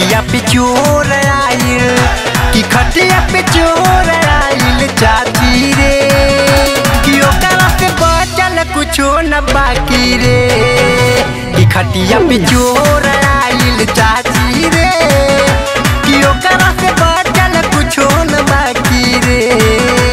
रतिया पे चोर आईल कि खटिया पे चोर आईल चाची रे, कि ओकरा से बचल कुछो न बाकी रे, कि खटिया पे चोर आईल चाची रे, कि ओकरा से बचल कुछो न बाकी रे।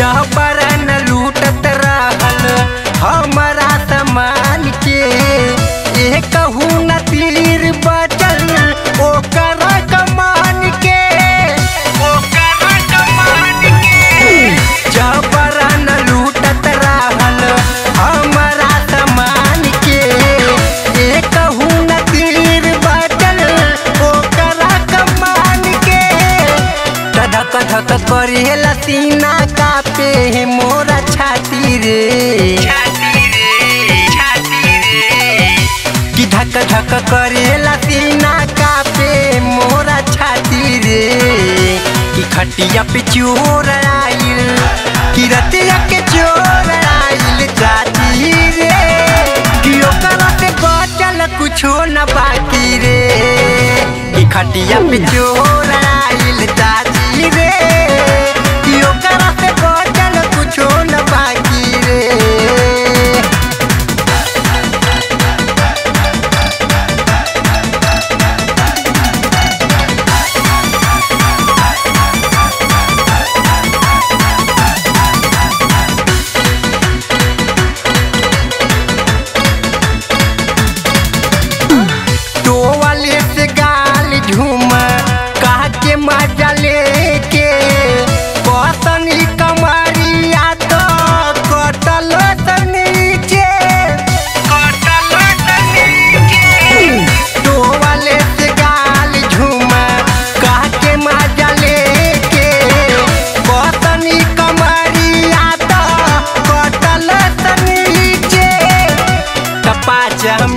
जबरन लूटत रहल हमारा सामान के, ए कहू न तीर बचल ओकर कमान के, जबरन लूटत रहल हमारा सामान के, ए कहू न तीर बचल ओकर कमान के। धक धक करेला सीना का हे मोरा छाती रे, कि धक धक करेला सीना कापे मोरा छाती रे, कि खटिया पे चोर आईल कि रतिया के चोर आईल चाची रे, कि ओकरा से बचल कुछो न बाकी रे, कि खटिया पे चोर आईल चाची रे, कि ओकरा से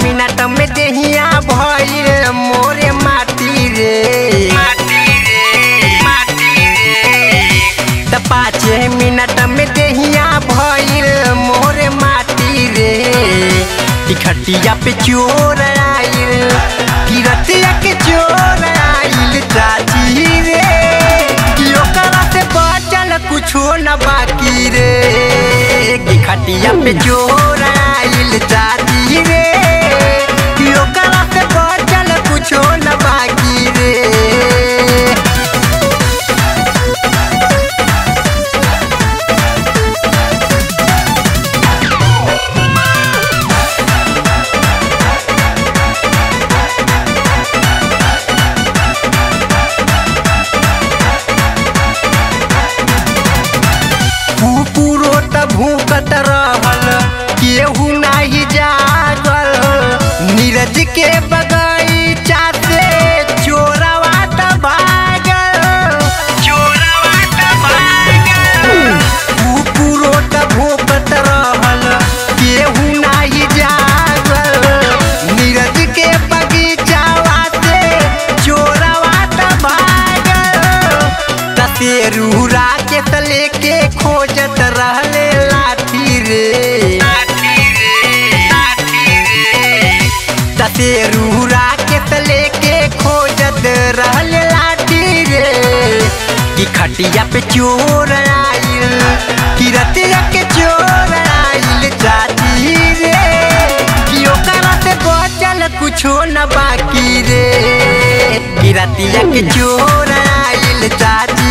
मिनट में देहिया भइल मोरे माटी रे, त 5 मिनट में देहिया भइल मोरे माटी रे, कि खटिया पे चोर आईल कि रतिया के चोर आईल चाची रे, कि ओकरा से बचल कुछो न बाकी रे, कि खटिया पे चोर आईल चाची रे, भूखत रहल केहू नहीं जागल, नीरज के बगीचा से चोरवा त भागल, कुकुरो त भूखत रहल केहू नहीं जागल, नीरज के बगीचावा से चोरवा त भागल। तसेरू राकेश लेके खोजत रहले तेरू राकेश लेके खोजत रहले लाठी रे, कि खटिया पे चोर आईल कि रतिया के चोर आईल चाची रे, कि ओकरा से बचल कुछो न बाकी रे, कि रतिया के चोर आईल चाची।